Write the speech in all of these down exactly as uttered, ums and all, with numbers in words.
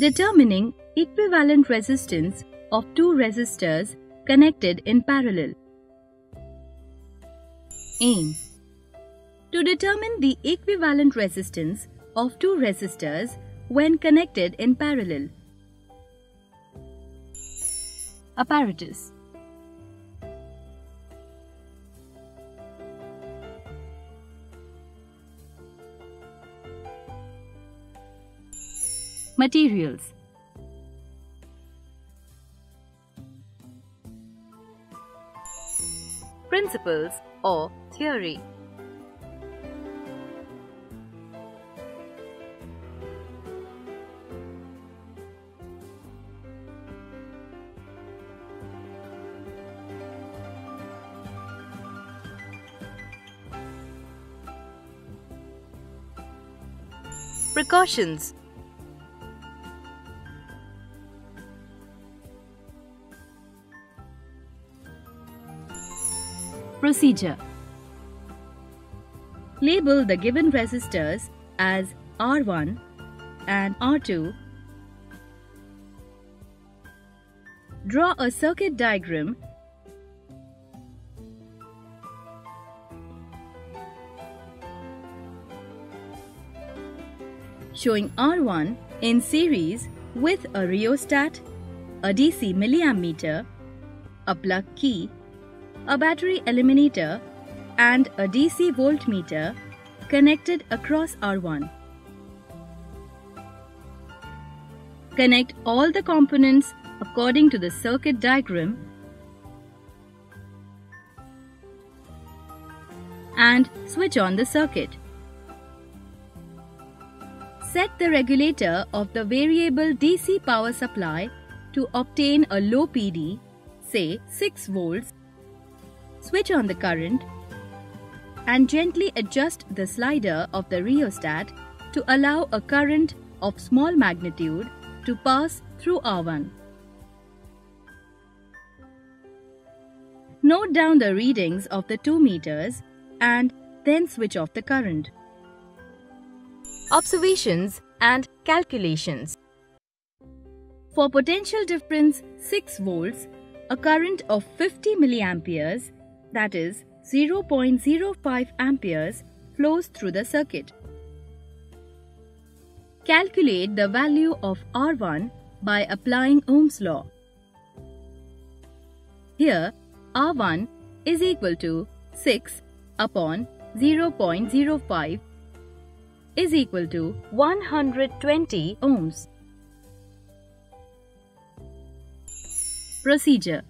determining equivalent resistance of two resistors connected in parallel. Aim: to determine the equivalent resistance of two resistors when connected in parallel. Apparatus: materials: principles or theory, precautions, procedure. Label the given resistors as R one and R two. Draw a circuit diagram showing R one in series with a rheostat, a D C milliammeter, a plug key, a battery eliminator and a D C voltmeter connected across R one. Connect all the components according to the circuit diagram and switch on the circuit. Set the regulator of the variable D C power supply to obtain a low P D, say six volts. Switch on the current and gently adjust the slider of the rheostat to allow a current of small magnitude to pass through R one. Note down the readings of the two meters and then switch off the current. Observations and calculations. For potential difference six volts, a current of fifty milliamperes, that is zero point zero five amperes, flows through the circuit. Calculate the value of R one by applying Ohm's law. Here R one is equal to six upon zero point zero five is equal to one hundred twenty ohms. Procedure.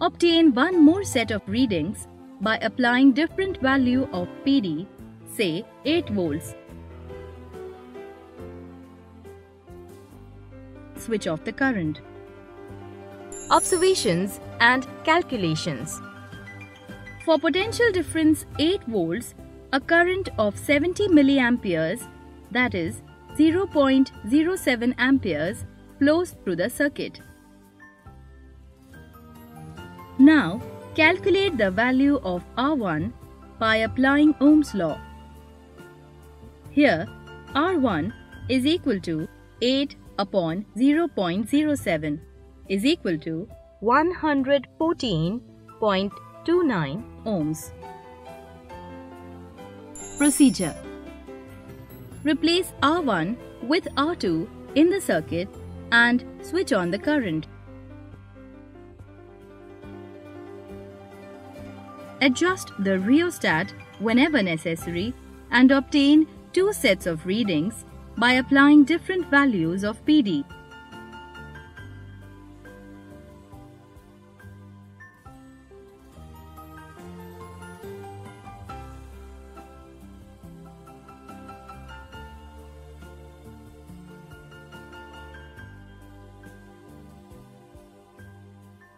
Obtain one more set of readings by applying different value of P D, say eight volts. Switch off the current. Observations and calculations. For potential difference eight volts, a current of seventy milliamperes, that is zero point zero seven amperes, flows through the circuit. Now calculate the value of R one by applying Ohm's law. Here R one is equal to eight upon zero point zero seven is equal to one hundred fourteen point two nine ohms. Procedure. Replace R one with R two in the circuit and switch on the current. Adjust the rheostat whenever necessary and obtain two sets of readings by applying different values of P D.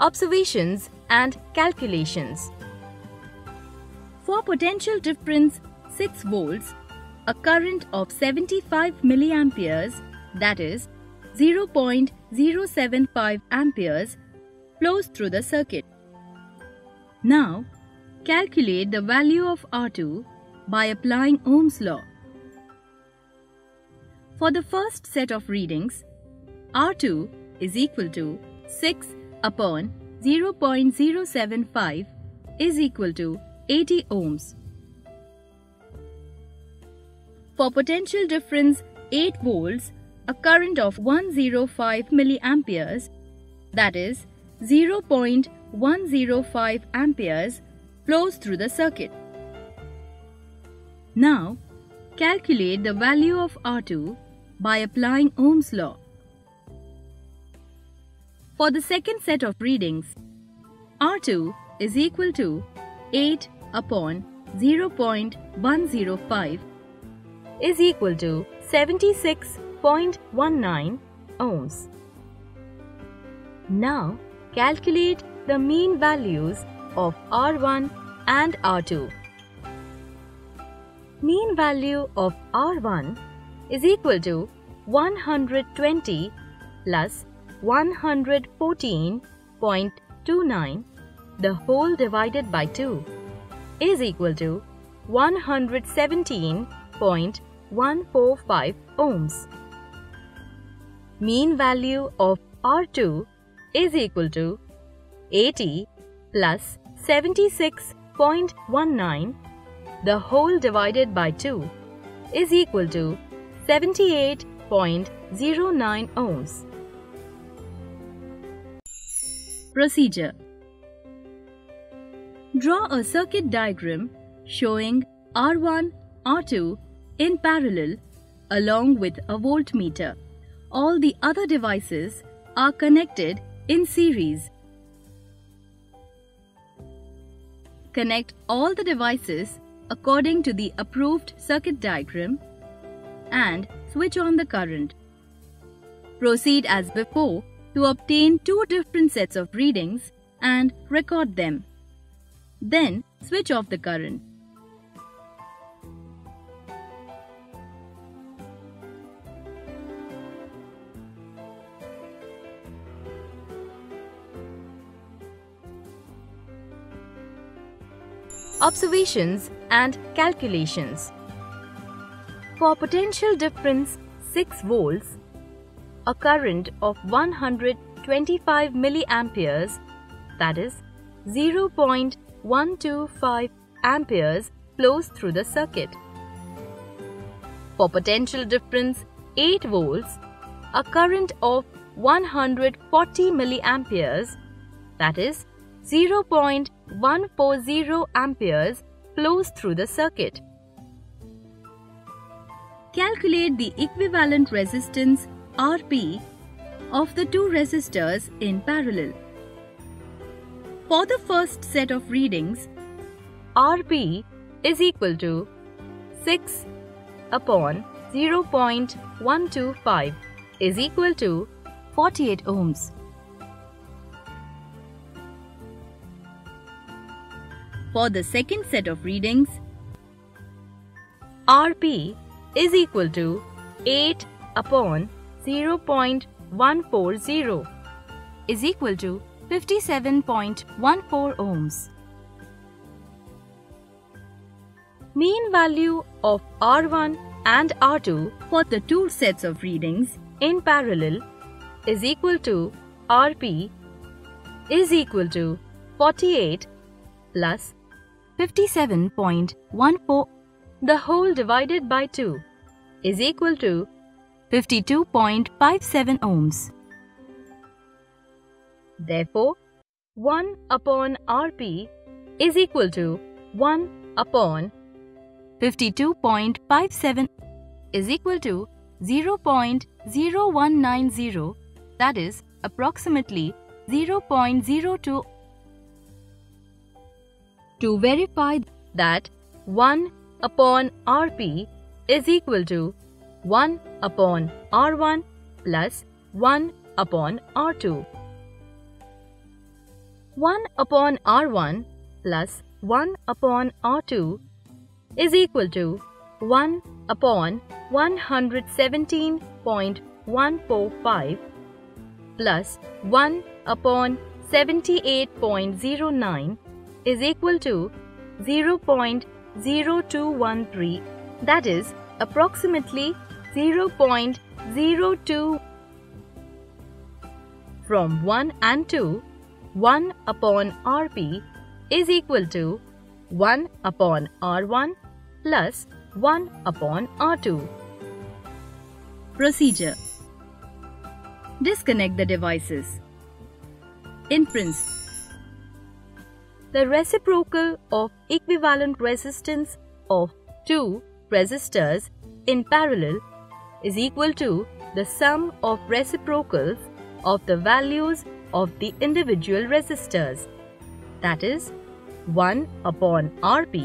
Observations and calculations. For potential difference six volts, a current of seventy-five milliamperes, that is zero point zero seven five amperes, flows through the circuit. Now calculate the value of R two by applying Ohm's law. For the first set of readings, R two is equal to six upon zero point zero seven five is equal to eighty ohms. For potential difference eight volts, a current of one hundred five milliamperes, that is zero point one zero five amperes, flows through the circuit. Now, calculate the value of R two by applying Ohm's law. For the second set of readings, R two is equal to eight upon zero point one zero five is equal to seventy-six point one nine ohms. Now, calculate the mean values of R one and R two. Mean value of R one is equal to one hundred twenty plus one hundred fourteen point two nine, the whole divided by two, is equal to one hundred seventeen point one four five ohms. Mean value of R two is equal to eighty plus seventy-six point one nine, the whole divided by two, is equal to seventy-eight point zero nine ohms. Procedure. Draw a circuit diagram showing R one, R two in parallel along with a voltmeter. All the other devices are connected in series. Connect all the devices according to the approved circuit diagram and switch on the current. Proceed as before to obtain two different sets of readings and record them. Then switch off the current. Observations and calculations. For potential difference six volts, a current of one hundred twenty-five milliamperes, that is zero point one two five amperes, flows through the circuit. For potential difference eight volts, a current of one hundred forty milliamperes, that is zero point one four zero amperes, flows through the circuit. Calculate the equivalent resistance R P of the two resistors in parallel. For the first set of readings, R P is equal to six upon zero point one two five is equal to forty-eight ohms. For the second set of readings, R P is equal to eight upon zero point one four zero is equal to fifty-seven point one four ohms. Mean value of R one and R two for the two sets of readings in parallel is equal to R P is equal to forty-eight plus fifty-seven point one four, the whole divided by two, is equal to fifty-two point five seven ohms. Therefore, one upon R P is equal to one upon fifty-two point five seven is equal to zero point zero one nine zero, that is approximately zero point zero two. To verify that one upon R P is equal to one upon R one plus one upon R two. one upon R one plus one upon R two is equal to one upon one hundred seventeen point one four five plus one upon seventy-eight point zero nine is equal to zero point zero two one three, that is approximately zero point zero two. From one and two, one upon R P is equal to one upon R one plus one upon R two. Procedure. Disconnect the devices. In principle, the reciprocal of equivalent resistance of two resistors in parallel is equal to the sum of reciprocals of the values of the individual resistors. That is, one upon R P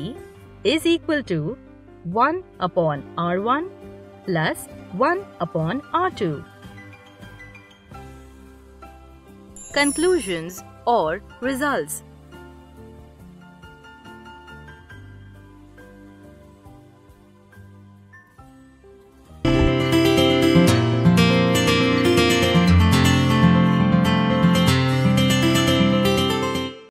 is equal to one upon R one plus one upon R two. Conclusions or results.